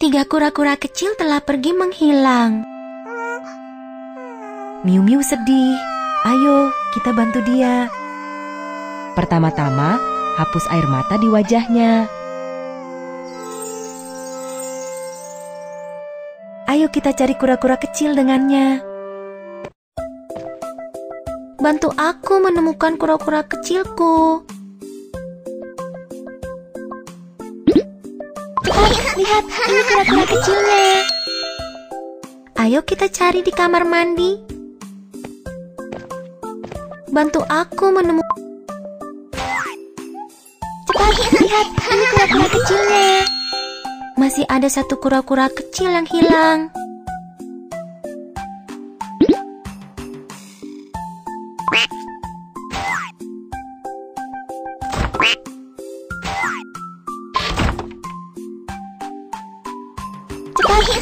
3 kura-kura kecil telah pergi menghilang. Miu-Miu sedih. Ayo, kita bantu dia. Pertama-tama, hapus air mata di wajahnya. Ayo kita cari kura-kura kecil dengannya. Bantu aku menemukan kura-kura kecilku. Oh, lihat, ini kura-kura kecilnya. Ayo kita cari di kamar mandi. Bantu aku menemukan. Cepat, lihat, ini kura-kura kecilnya. Masih ada satu kura-kura kecil yang hilang.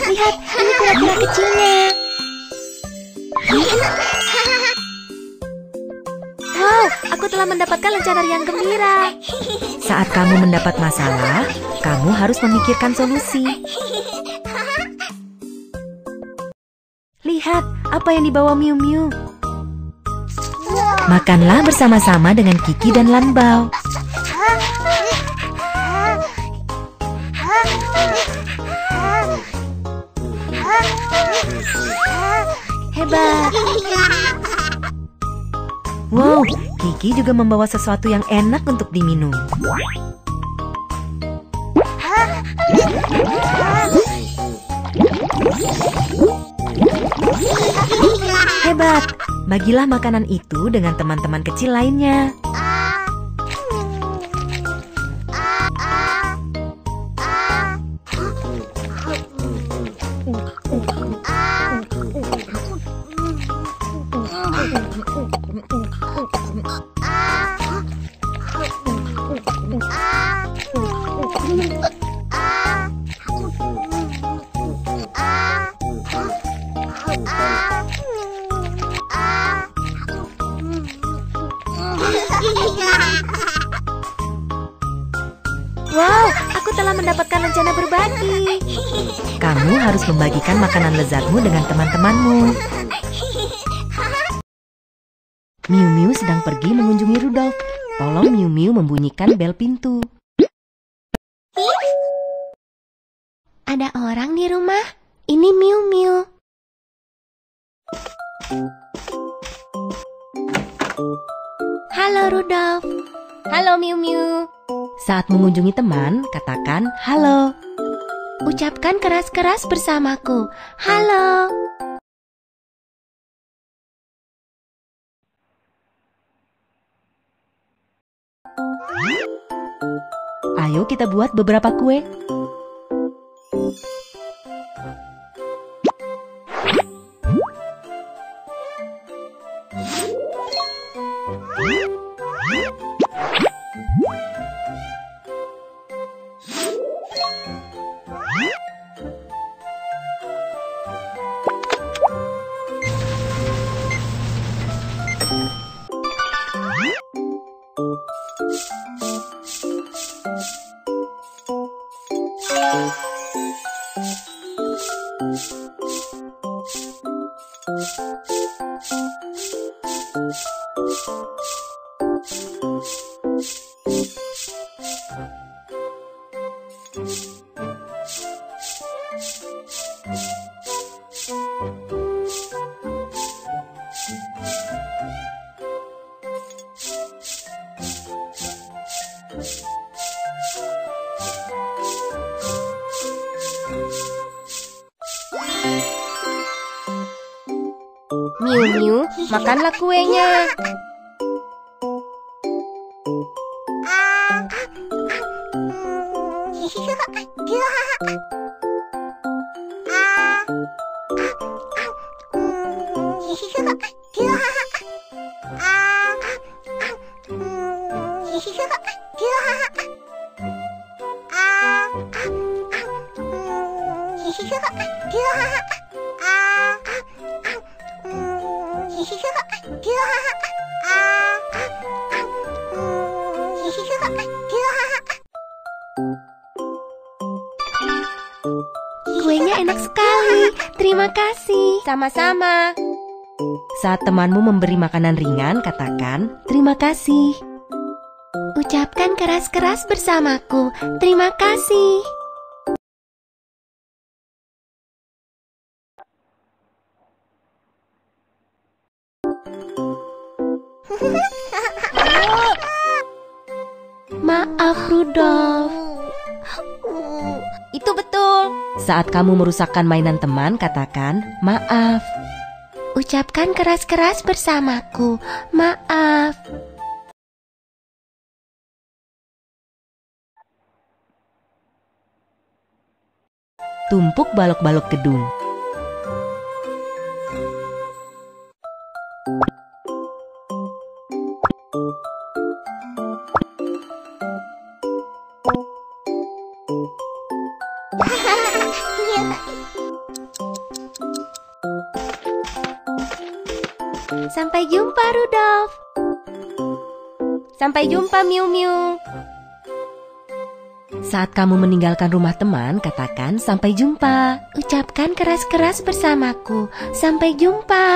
Lihat, ini kura-kura kecilnya. Wow, aku telah mendapatkan lencana yang gembira. Saat kamu mendapat masalah, kamu harus memikirkan solusi. Lihat, apa yang dibawa Miu-Miu. Makanlah bersama-sama dengan Kiki dan Lan Bao. Hebat. Wow, Kiki juga membawa sesuatu yang enak untuk diminum. Hebat. Bagilah makanan itu dengan teman-teman kecil lainnya. Wow, aku telah mendapatkan rencana berbagi. Kamu harus membagikan makanan lezatmu dengan teman-temanmu. Miu-Miu sedang pergi mengunjungi Rudolf. Tolong Miu-Miu membunyikan bel pintu. Ada orang di rumah? Ini Miu-Miu. Halo Rudolf. Halo Miu-Miu. Saat mengunjungi teman, katakan halo. Ucapkan keras-keras bersamaku. Halo. Ayo kita buat beberapa kue. Miu-Miu, makanlah kuenya. Terima kasih. Sama-sama. Saat temanmu memberi makanan ringan, katakan terima kasih. Ucapkan keras-keras bersamaku. Terima kasih. Maaf, Rudolf. Itu betul. Saat kamu merusakkan mainan teman, katakan maaf. Ucapkan keras-keras bersamaku. Maaf. Tumpuk balok-balok gedung. Sampai jumpa, Rudolf. Sampai jumpa, Miu-Miu. Saat kamu meninggalkan rumah teman, katakan sampai jumpa. Ucapkan keras-keras bersamaku. Sampai jumpa.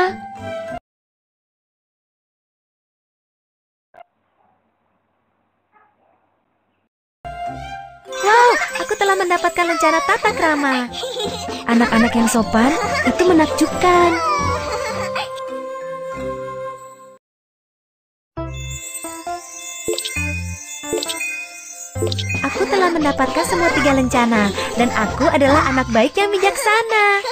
Wow, aku telah mendapatkan rencana tata krama. Anak-anak yang sopan itu menakjubkan. Aku telah mendapatkan semua 3 lencana, dan aku adalah anak baik yang bijaksana.